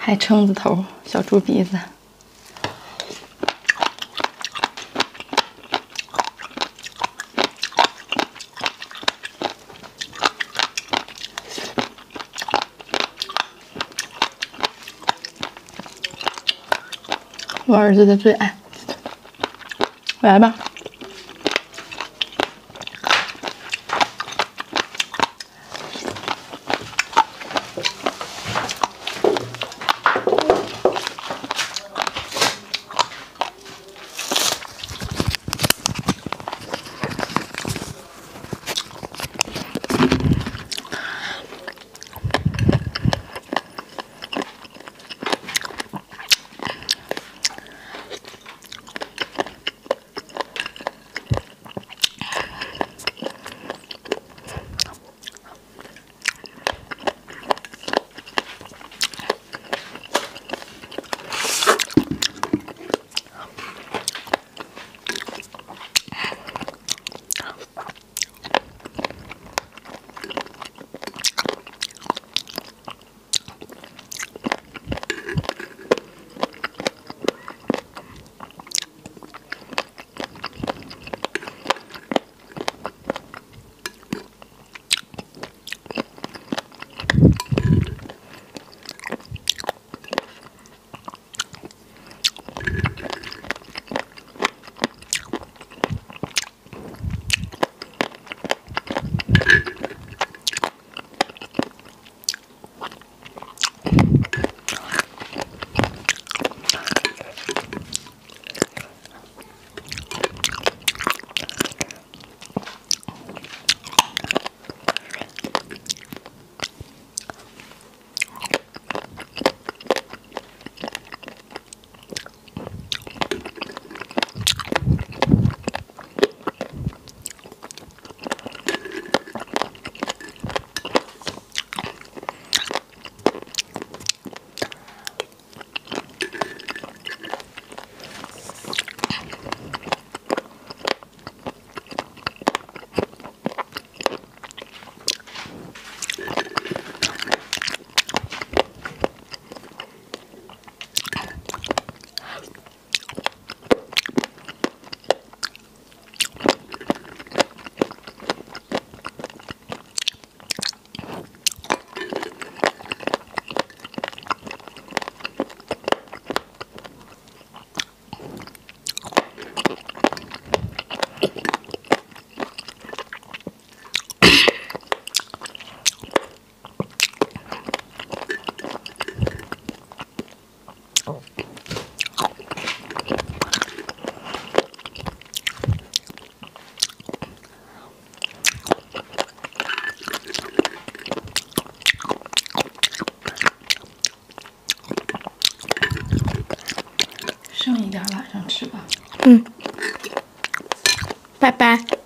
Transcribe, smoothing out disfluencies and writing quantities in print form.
还撑子头，小猪鼻子。我儿子的最爱，来吧。 剩一点晚上吃吧。嗯，拜拜。